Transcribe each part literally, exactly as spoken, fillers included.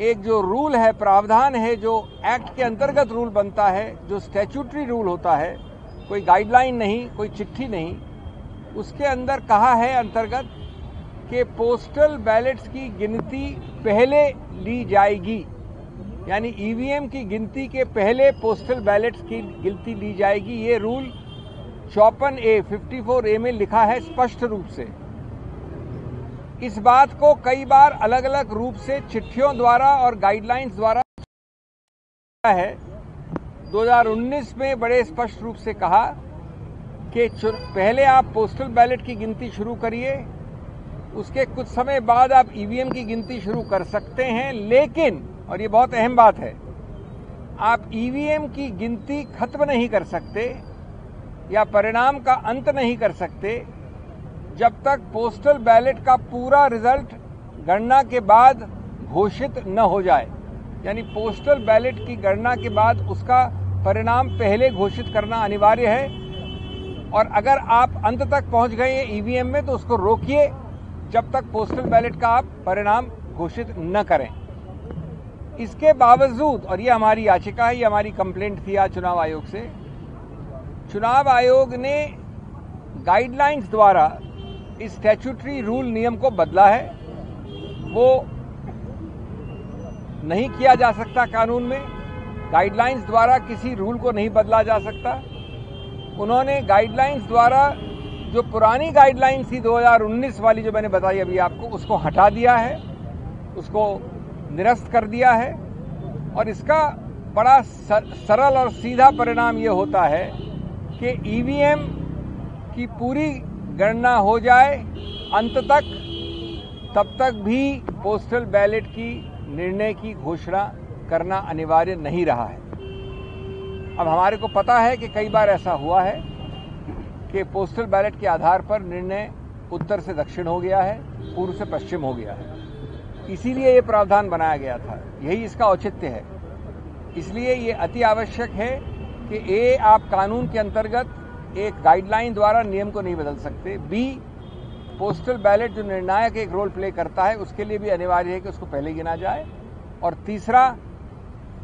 एक जो रूल है, प्रावधान है, जो एक्ट के अंतर्गत रूल बनता है, जो स्टैट्यूटरी रूल होता है, कोई गाइडलाइन नहीं, कोई चिट्ठी नहीं, उसके अंदर कहा है अंतर्गत कि पोस्टल बैलेट्स की गिनती पहले ली जाएगी, यानी ईवीएम की गिनती के पहले पोस्टल बैलेट्स की गिनती ली जाएगी। ये रूल चौपन ए फिफ्टी फोर ए में लिखा है स्पष्ट रूप से। इस बात को कई बार अलग अलग रूप से चिट्ठियों द्वारा और गाइडलाइंस द्वारा है। दो हज़ार उन्नीस में बड़े स्पष्ट रूप से कहा कि पहले आप पोस्टल बैलेट की गिनती शुरू करिए, उसके कुछ समय बाद आप ईवीएम की गिनती शुरू कर सकते हैं, लेकिन, और ये बहुत अहम बात है, आप ईवीएम की गिनती खत्म नहीं कर सकते या परिणाम का अंत नहीं कर सकते जब तक पोस्टल बैलेट का पूरा रिजल्ट गणना के बाद घोषित न हो जाए। यानी पोस्टल बैलेट की गणना के बाद उसका परिणाम पहले घोषित करना अनिवार्य है, और अगर आप अंत तक पहुंच गए हैं ईवीएम में तो उसको रोकिए जब तक पोस्टल बैलेट का आप परिणाम घोषित न करें। इसके बावजूद, और ये हमारी याचिका है, ये हमारी कंप्लेंट थी आज चुनाव आयोग से, चुनाव आयोग ने गाइडलाइंस द्वारा इस स्टैट्यूटरी रूल नियम को बदला है। वो नहीं किया जा सकता कानून में, गाइडलाइंस द्वारा किसी रूल को नहीं बदला जा सकता। उन्होंने गाइडलाइंस द्वारा जो पुरानी गाइडलाइंस थी दो हज़ार उन्नीस वाली, जो मैंने बताई अभी आपको, उसको हटा दिया है, उसको निरस्त कर दिया है। और इसका बड़ा सरल और सीधा परिणाम ये होता है कि ईवीएम की पूरी गणना हो जाए अंत तक, तब तक भी पोस्टल बैलेट की निर्णय की घोषणा करना अनिवार्य नहीं रहा है। अब हमारे को पता है कि कई बार ऐसा हुआ है कि पोस्टल बैलेट के आधार पर निर्णय उत्तर से दक्षिण हो गया है, पूर्व से पश्चिम हो गया है। इसीलिए ये प्रावधान बनाया गया था, यही इसका औचित्य है। इसलिए ये अति आवश्यक है कि ए, आप कानून के अंतर्गत एक गाइडलाइन द्वारा नियम को नहीं बदल सकते, बी, पोस्टल बैलेट जो निर्णायक एक रोल प्ले करता है उसके लिए भी अनिवार्य है कि उसको पहले गिना जाए, और तीसरा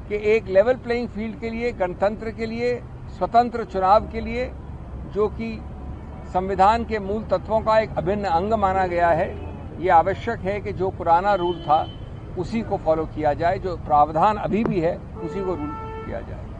कि एक लेवल प्लेइंग फील्ड के लिए, गणतंत्र के लिए, स्वतंत्र चुनाव के लिए, जो कि संविधान के मूल तत्वों का एक अभिन्न अंग माना गया है, ये आवश्यक है कि जो पुराना रूल था उसी को फॉलो किया जाए, जो प्रावधान अभी भी है उसी को रूल किया जाए।